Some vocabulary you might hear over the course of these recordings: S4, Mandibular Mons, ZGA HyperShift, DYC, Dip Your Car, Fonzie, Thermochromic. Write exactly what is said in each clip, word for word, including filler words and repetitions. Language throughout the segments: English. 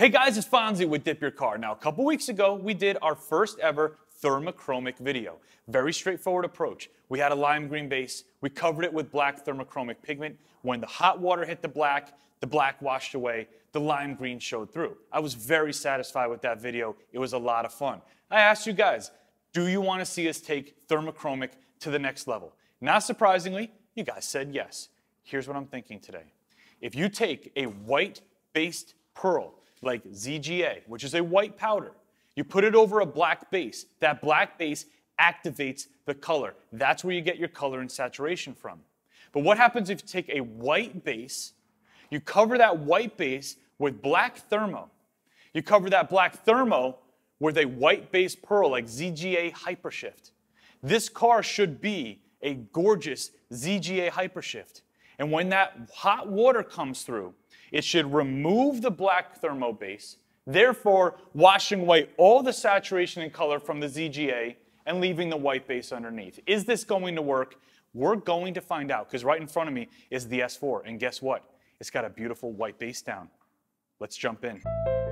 Hey guys, it's Fonzie with Dip Your Car. Now, a couple weeks ago, we did our first ever thermochromic video. Very straightforward approach. We had a lime green base. We covered it with black thermochromic pigment. When the hot water hit the black, the black washed away. The lime green showed through. I was very satisfied with that video. It was a lot of fun. I asked you guys, do you want to see us take thermochromic to the next level? Not surprisingly, you guys said yes. Here's what I'm thinking today. If you take a white-based pearl, like Z G A, which is a white powder. You put it over a black base. That black base activates the color. That's where you get your color and saturation from. But what happens if you take a white base, you cover that white base with black thermo. You cover that black thermo with a white base pearl like Z G A HyperShift. This car should be a gorgeous Z G A HyperShift. And when that hot water comes through, it should remove the black thermo base, therefore washing away all the saturation and color from the Z G A and leaving the white base underneath. Is this going to work? We're going to find out, because right in front of me is the S four, and guess what? It's got a beautiful white base down. Let's jump in. Thank you.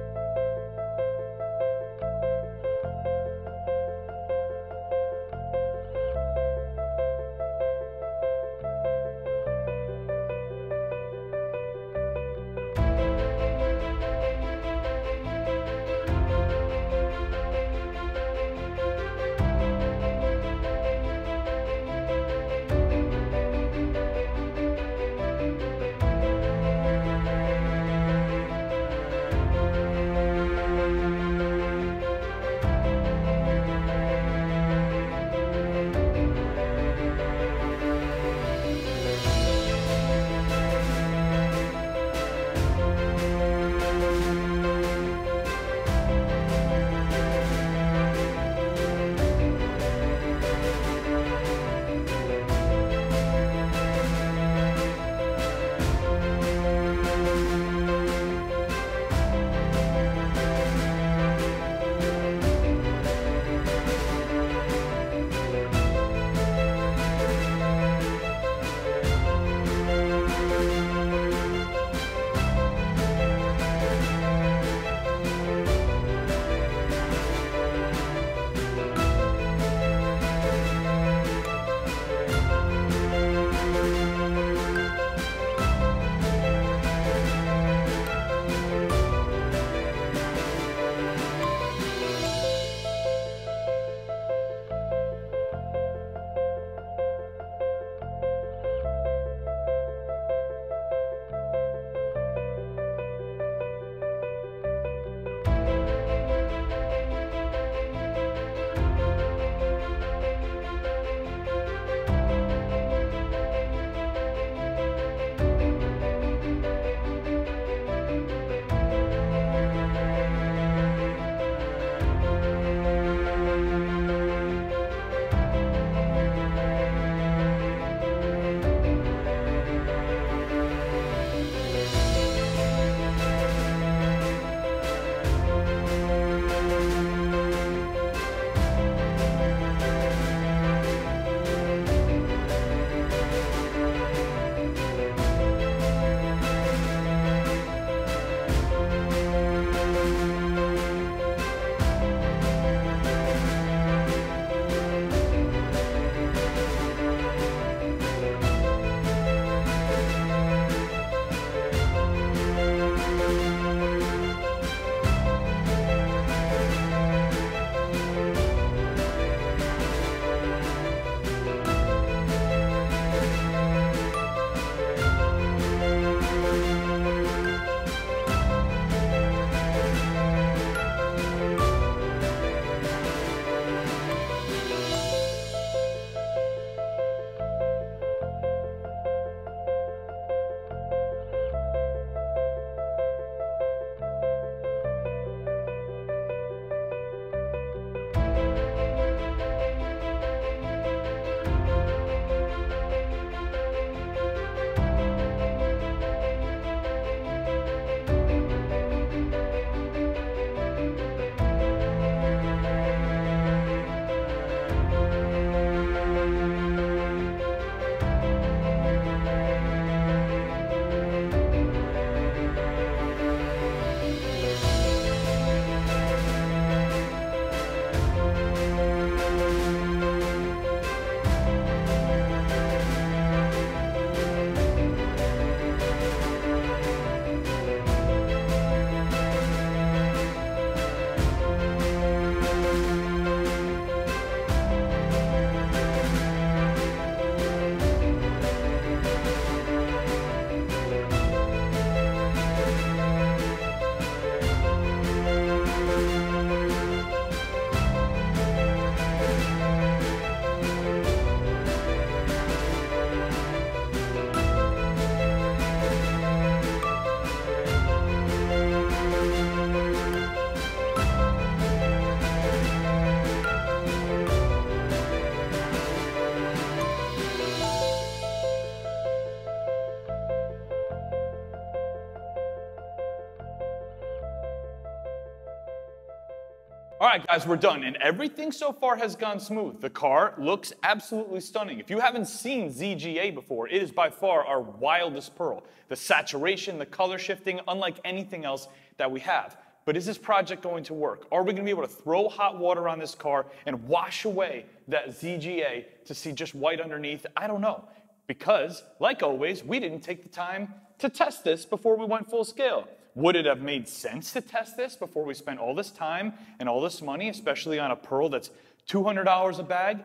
All right, guys, we're done, and everything so far has gone smooth. The car looks absolutely stunning. If you haven't seen Z G A before, it is by far our wildest pearl. The saturation, the color shifting, unlike anything else that we have. But is this project going to work? Are we gonna be able to throw hot water on this car and wash away that Z G A to see just white underneath? I don't know. Because, like always, we didn't take the time to test this before we went full scale. Would it have made sense to test this before we spent all this time and all this money, especially on a pearl that's two hundred dollars a bag?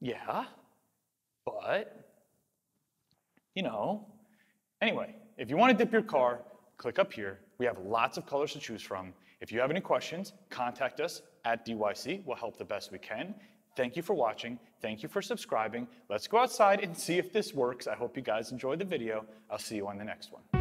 Yeah, but, you know. Anyway, if you wanna dip your car, click up here. We have lots of colors to choose from. If you have any questions, contact us at D Y C. We'll help the best we can. Thank you for watching. Thank you for subscribing. Let's go outside and see if this works. I hope you guys enjoyed the video. I'll see you on the next one.